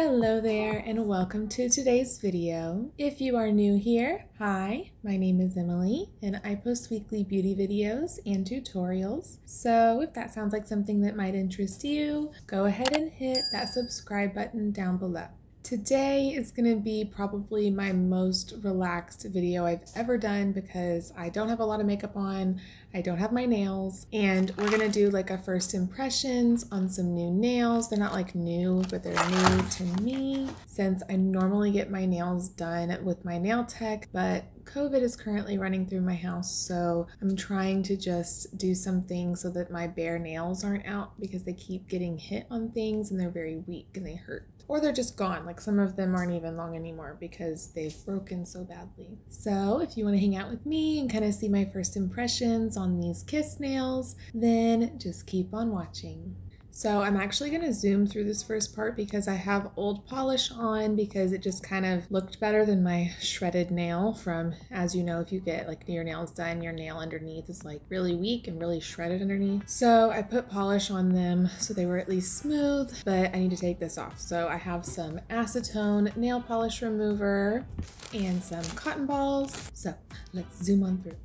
Hello there and welcome to today's video. If you are new here, hi, my name is Emily and I post weekly beauty videos and tutorials. So if that sounds like something that might interest you, go ahead and hit that subscribe button down below. Today is going to be probably my most relaxed video I've ever done because I don't have a lot of makeup on, I don't have my nails, and we're going to do like a first impressions on some new nails. They're not like new, but they're new to me since I normally get my nails done with my nail tech, but COVID is currently running through my house, so I'm trying to just do something so that my bare nails aren't out because they keep getting hit on things and they're very weak and they hurt. Or they're just gone, like some of them aren't even long anymore because they've broken so badly. So if you want to hang out with me and kind of see my first impressions on these Kiss nails, then just keep on watching. So I'm actually going to zoom through this first part because I have old polish on because it just kind of looked better than my shredded nail from, as you know, if you get like your nails done, your nail underneath is like really weak and really shredded underneath. So I put polish on them so they were at least smooth, but I need to take this off. So I have some acetone nail polish remover and some cotton balls. So let's zoom on through.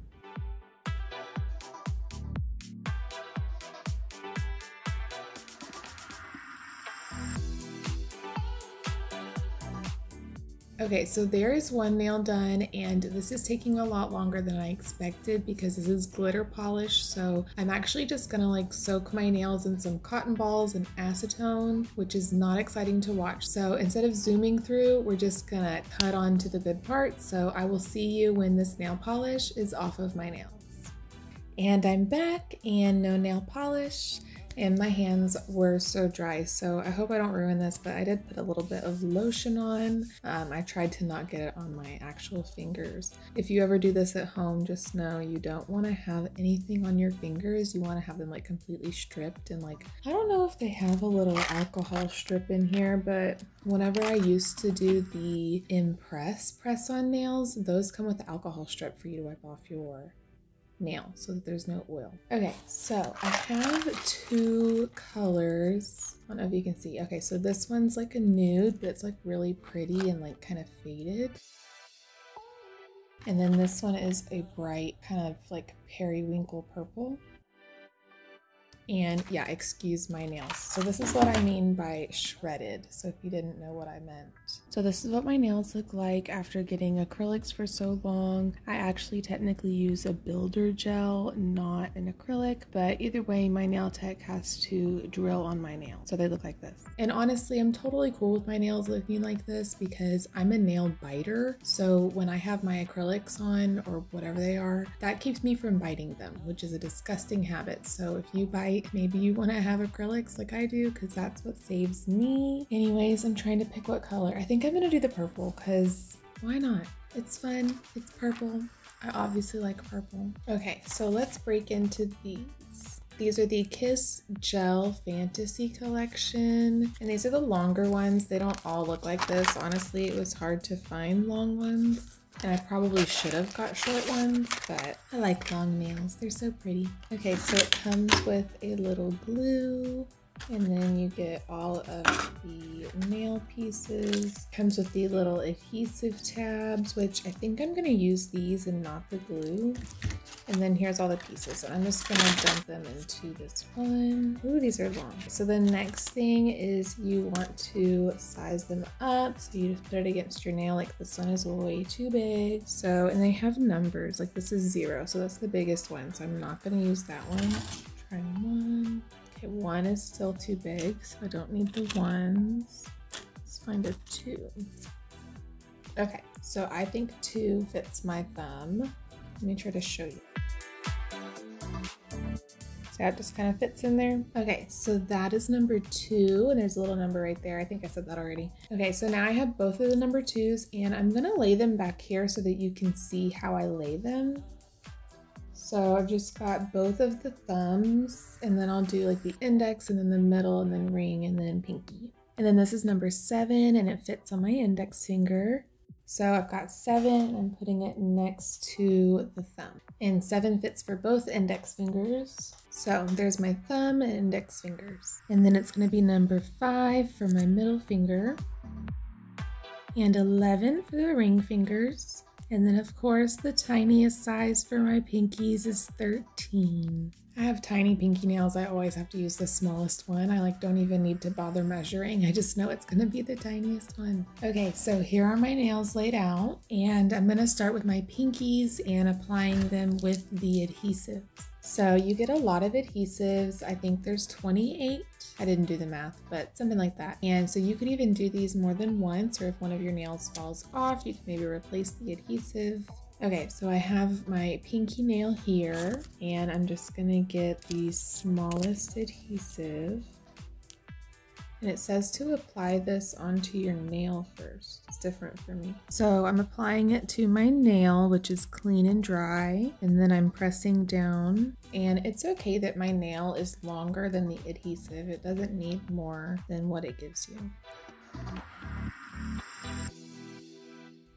Okay, so there is one nail done, and this is taking a lot longer than I expected because this is glitter polish, so I'm actually just gonna like soak my nails in some cotton balls and acetone, which is not exciting to watch. So instead of zooming through, we're just gonna cut on to the good part, so I will see you when this nail polish is off of my nails. And I'm back, and no nail polish. And my hands were so dry, so I hope I don't ruin this, but I did put a little bit of lotion on. I tried to not get it on my actual fingers. If you ever do this at home, just know you don't want to have anything on your fingers. You want to have them like completely stripped, and like, I don't know if they have a little alcohol strip in here, but whenever I used to do the Impress press-on nails, those come with the alcohol strip for you to wipe off your nail so that there's no oil. Okay, so I have two colors. I don't know if you can see. Okay, so this one's like a nude, but it's like really pretty and like kind of faded. And then this one is a bright kind of like periwinkle purple. And yeah, excuse my nails. So this is what I mean by shredded, so if you didn't know what I meant. So this is what my nails look like after getting acrylics for so long. I actually technically use a builder gel, not an acrylic, but either way, my nail tech has to drill on my nails, so they look like this. And honestly, I'm totally cool with my nails looking like this because I'm a nail biter, so when I have my acrylics on or whatever they are, that keeps me from biting them, which is a disgusting habit. So if you bite, maybe you want to have acrylics like I do because that's what saves me. Anyways, I'm trying to pick what color. I think I'm going to do the purple because why not? It's fun. It's purple. I obviously like purple. Okay, so let's break into these. These are the Kiss Gel Fantasy Collection, and these are the longer ones. They don't all look like this. Honestly, it was hard to find long ones. And I probably should have got short ones, but I like long nails. They're so pretty. Okay, so it comes with a little glue, and then you get all of the nail pieces. Comes with the little adhesive tabs, which I think I'm going to use these and not the glue. And then here's all the pieces, and I'm just going to dump them into this one. Ooh, these are long. So the next thing is you want to size them up, so you just put it against your nail, like this one is way too big. So, and they have numbers, like this is 0, so that's the biggest one, so I'm not going to use that one. Try one. Okay, one is still too big, so I don't need the ones. Let's find a 2. Okay, so I think 2 fits my thumb. Let me try to show you. So that just kind of fits in there. Okay, so that is number 2, and there's a little number right there. I think I said that already. Okay, so now I have both of the number 2s, and I'm gonna lay them back here so that you can see how I lay them. So I've just got both of the thumbs, and then I'll do like the index, and then the middle, and then ring, and then pinky. And then this is number 7, and it fits on my index finger. So I've got 7, I'm putting it next to the thumb. And 7 fits for both index fingers. So there's my thumb and index fingers. And then it's gonna be number 5 for my middle finger. and 11 for the ring fingers. And then of course the tiniest size for my pinkies is 13. I have tiny pinky nails. I always have to use the smallest one. I don't even need to bother measuring. I just know it's gonna be the tiniest one. Okay, so here are my nails laid out, and I'm gonna start with my pinkies and applying them with the adhesives. So you get a lot of adhesives. I think there's 28. I didn't do the math, but something like that. And so you could even do these more than once, or if one of your nails falls off, you can maybe replace the adhesive. Okay, so I have my pinky nail here, and I'm just gonna get the smallest adhesive. And it says to apply this onto your nail first. It's different for me. So I'm applying it to my nail, which is clean and dry, and then I'm pressing down. And it's okay that my nail is longer than the adhesive. It doesn't need more than what it gives you.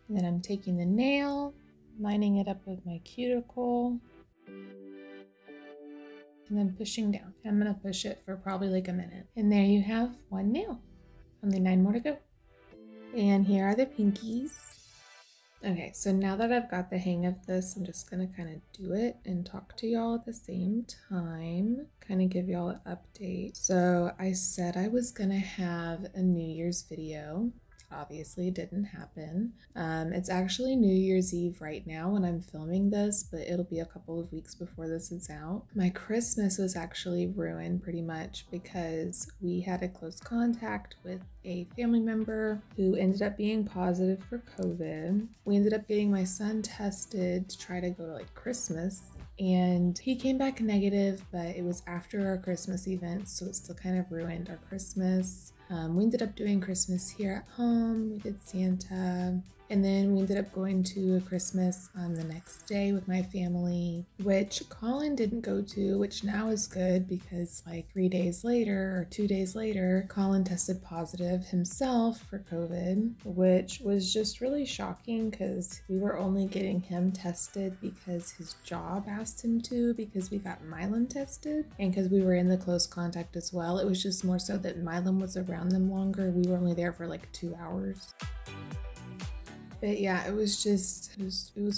And then I'm taking the nail, lining it up with my cuticle, and then pushing down. I'm gonna push it for probably a minute. And there you have one nail. Only 9 more to go. And here are the pinkies. Okay, so now that I've got the hang of this, I'm just gonna kind of do it and talk to y'all at the same time. Kind of give y'all an update. So I said I was gonna have a New Year's video. Obviously, it didn't happen. It's actually New Year's Eve right now when I'm filming this, but it'll be a couple of weeks before this is out. My Christmas was actually ruined pretty much because we had a close contact with a family member who ended up being positive for COVID. We ended up getting my son tested to try to go to Christmas, and he came back negative, but it was after our Christmas event, so it still kind of ruined our Christmas. We ended up doing Christmas here at home. We did Santa, and then we ended up going to a Christmas on the next day with my family, which Colin didn't go to, which now is good because 3 days later or 2 days later, Colin tested positive himself for COVID, which was just really shocking because we were only getting him tested because his job asked him to, because we got Milam tested and because we were in the close contact as well. It was just more so that Milam was around them longer. We were only there for 2 hours. But yeah, it was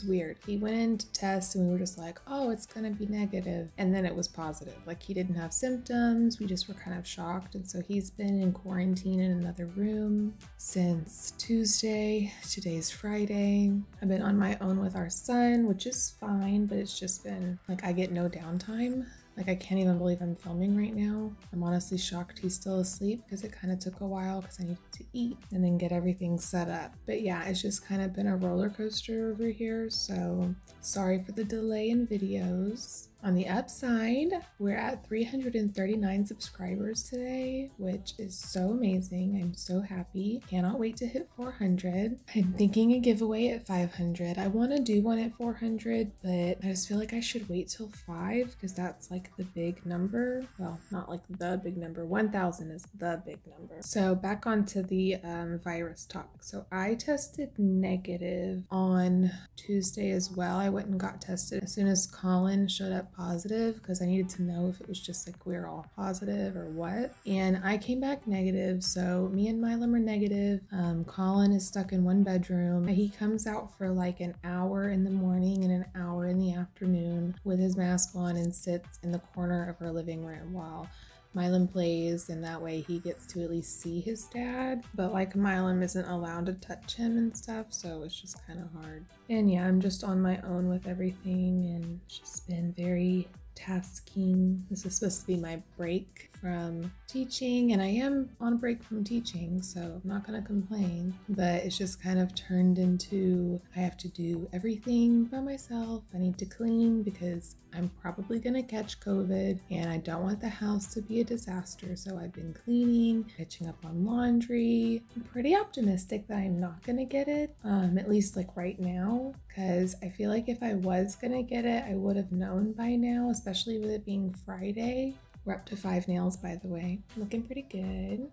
weird. He went in to test and we were just like, oh, it's gonna be negative. And then it was positive. He didn't have symptoms. We just were kind of shocked. And so he's been in quarantine in another room since Tuesday. Today's Friday. I've been on my own with our son, which is fine, but it's just been I get no downtime. I can't even believe I'm filming right now. I'm honestly shocked he's still asleep because it kind of took a while because I needed to eat and then get everything set up. But yeah, it's just kind of been a roller coaster over here. So sorry for the delay in videos. On the upside, we're at 339 subscribers today, which is so amazing. I'm so happy. Cannot wait to hit 400. I'm thinking a giveaway at 500. I want to do one at 400, but I just feel I should wait till 5 because that's the big number. Well, not the big number. 1,000 is the big number. So back onto the virus topic. So I tested negative on Tuesday as well. I went and got tested as soon as Colin showed up positive because I needed to know if it was just we're all positive or what. And I came back negative, so me and Milam are negative. Colin is stuck in one bedroom. He comes out for an hour in the morning and an hour in the afternoon with his mask on and sits in the corner of our living room while Milam plays, and that way he gets to at least see his dad, but Milam isn't allowed to touch him and stuff, so it's just kind of hard. And yeah, I'm just on my own with everything, and it's just been very tasking. This is supposed to be my break from teaching, and I am on a break from teaching, so I'm not gonna complain, but it's just kind of turned into I have to do everything by myself. I need to clean because I'm probably gonna catch COVID and I don't want the house to be a disaster, so I've been cleaning, catching up on laundry. I'm pretty optimistic that I'm not gonna get it, at least right now, because I feel if I was gonna get it, I would have known by now, especially with it being Friday. We're up to 5 nails, by the way. Looking pretty good.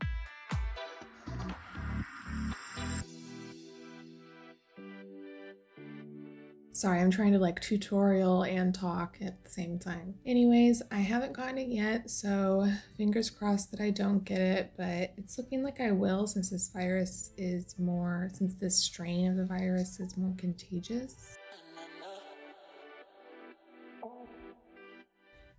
Sorry, I'm trying to like tutorial and talk at the same time. Anyways, I haven't gotten it yet, so fingers crossed that I don't get it, but it's looking like I will, since this strain of the virus is more contagious.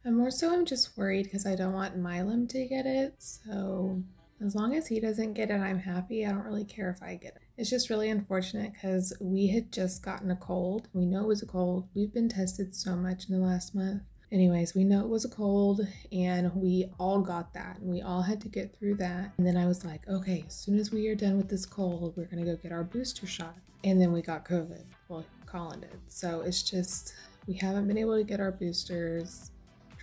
And more so, I'm just worried because I don't want Milam to get it, so as long as he doesn't get it, I'm happy. I don't really care if I get it. It's just really unfortunate because we had just gotten a cold. We know it was a cold. We've been tested so much in the last month. Anyways, we know it was a cold and we all got that and we all had to get through that. And then I was like, okay, as soon as we are done with this cold, we're gonna go get our booster shot. And then we got COVID. Well, Colin did. So it's just, we haven't been able to get our boosters.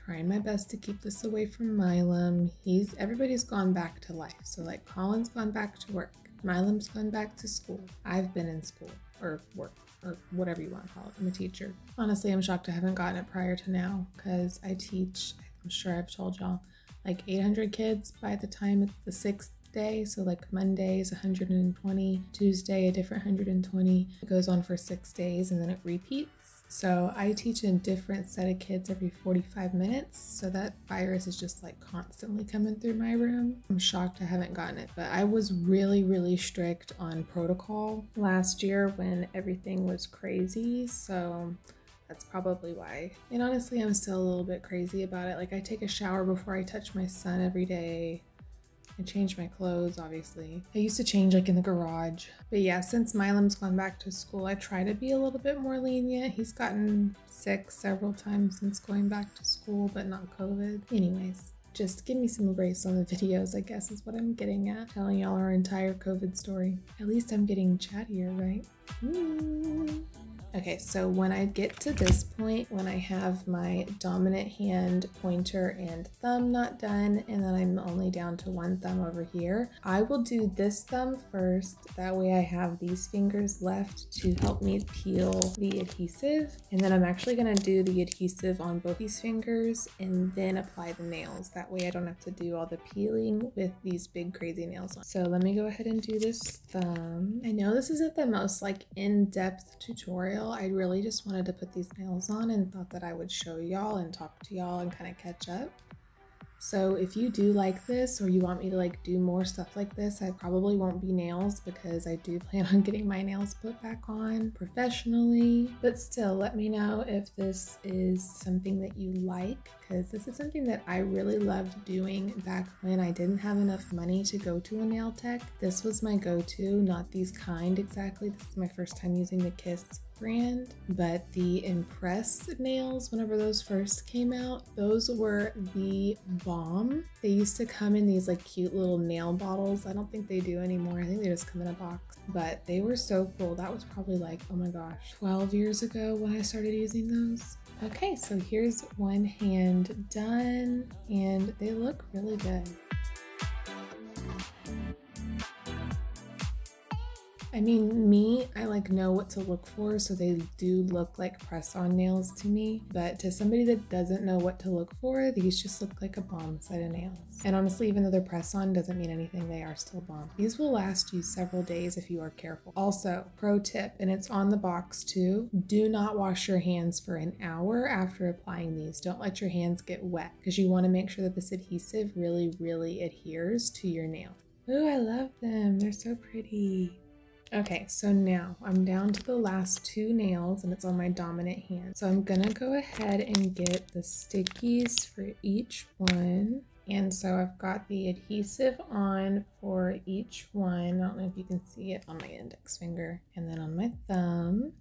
Trying my best to keep this away from Milam. Everybody's gone back to life. So like Colin's gone back to work. Milam's gone back to school. I've been in school or work or whatever you want to call it. I'm a teacher. Honestly, I'm shocked I haven't gotten it prior to now because I teach, I'm sure I've told y'all, like 800 kids by the time it's the 6th day. So like Monday's 120, Tuesday a different 120. It goes on for 6 days and then it repeats. So I teach a different set of kids every 45 minutes, so that virus is just like constantly coming through my room. I'm shocked I haven't gotten it, but I was really, really strict on protocol last year when everything was crazy, so that's probably why. And honestly, I'm still a little bit crazy about it. Like I take a shower before I touch my son every day. I changed my clothes, obviously. I used to change like in the garage. But yeah, since Milam's gone back to school, I try to be a little bit more lenient. He's gotten sick several times since going back to school, but not COVID. Anyways, just give me some grace on the videos, I guess is what I'm getting at. Telling y'all our entire COVID story. At least I'm getting chattier, right? Okay, so when I get to this point, when I have my dominant hand, pointer, and thumb not done, and then I'm only down to one thumb over here, I will do this thumb first. That way I have these fingers left to help me peel the adhesive. And then I'm actually gonna do the adhesive on both these fingers and then apply the nails. That way I don't have to do all the peeling with these big crazy nails on. So let me go ahead and do this thumb. I know this isn't the most like in-depth tutorial. I really just wanted to put these nails on and thought that I would show y'all and talk to y'all and kind of catch up. So if you do like this or you want me to like do more stuff like this, I probably won't be nails because I do plan on getting my nails put back on professionally. But still, let me know if this is something that you like, because this is something that I really loved doing back when I didn't have enough money to go to a nail tech. This was my go-to, not these kind exactly. This is my first time using the Kiss brand, but the Impress nails, whenever those first came out, those were the bomb. They used to come in these like cute little nail bottles. I don't think they do anymore. I think they just come in a box, but they were so cool. That was probably like, oh my gosh, 12 years ago when I started using those. Okay, so here's one hand done and they look really good. I mean, I like know what to look for, so they do look like press-on nails to me, but to somebody that doesn't know what to look for, these just look like a bomb set of nails. And honestly, even though they're press-on doesn't mean anything, they are still bomb. These will last you several days if you are careful. Also, pro tip, and it's on the box too, do not wash your hands for an hour after applying these. Don't let your hands get wet, because you want to make sure that this adhesive really, really adheres to your nail. Ooh, I love them. They're so pretty. Okay, so now I'm down to the last two nails and it's on my dominant hand. So I'm gonna go ahead and get the stickies for each one. And so I've got the adhesive on for each one. I don't know if you can see it on my index finger and then on my thumb.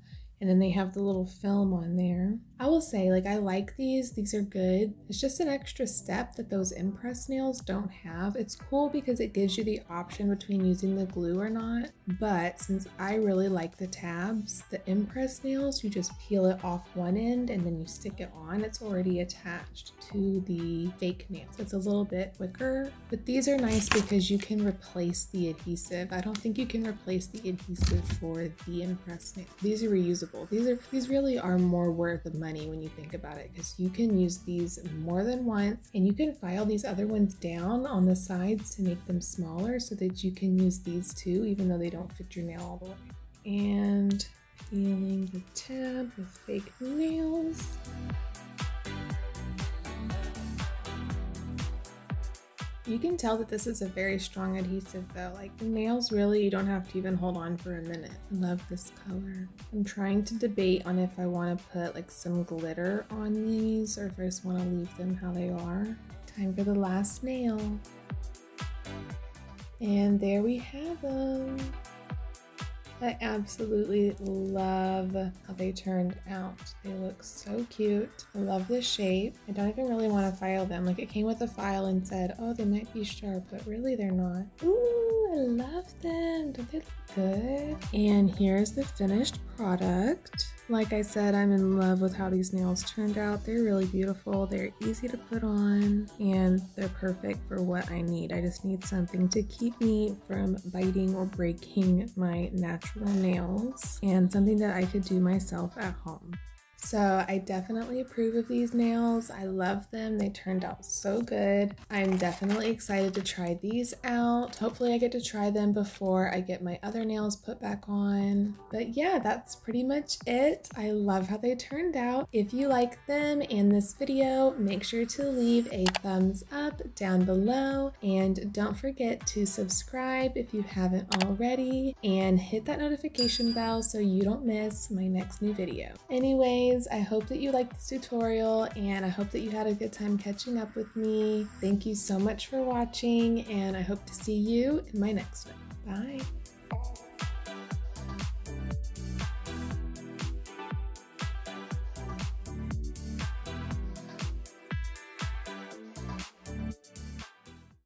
And then they have the little film on there. I will say, like, I like these are good. It's just an extra step that those Impress nails don't have. It's cool because it gives you the option between using the glue or not, but since I really like the tabs, the Impress nails, you just peel it off one end and then you stick it on. It's already attached to the fake nails. It's a little bit quicker, but these are nice because you can replace the adhesive. I don't think you can replace the adhesive for the Impress nails. These are reusable. These really are more worth the money when you think about it, because you can use these more than once and you can file these other ones down on the sides to make them smaller so that you can use these too, even though they don't fit your nail all the way. And Sealing the tab with fake nails. You can tell that this is a very strong adhesive though, like the nails really you don't have to even hold on for a minute. I love this color. I'm trying to debate on if I want to put like some glitter on these or if I just want to leave them how they are. Time for the last nail. And there we have them. I absolutely love how they turned out. They look so cute. I love the shape. I don't even really want to file them. Like it came with a file and said, oh, they might be sharp, but really they're not. Ooh, I love them. Don't they look good? And here's the finished product. Like I said, I'm in love with how these nails turned out. They're really beautiful. They're easy to put on and they're perfect for what I need. I just need something to keep me from biting or breaking my natural nails and something that I could do myself at home. So I definitely approve of these nails. I love them. They turned out so good. I'm definitely excited to try these out. Hopefully I get to try them before I get my other nails put back on. But yeah, that's pretty much it. I love how they turned out. If you like them and this video, make sure to leave a thumbs up down below. And don't forget to subscribe if you haven't already. And hit that notification bell so you don't miss my next new video. Anyways, I hope that you liked this tutorial and I hope that you had a good time catching up with me. Thank you so much for watching and I hope to see you in my next one. Bye!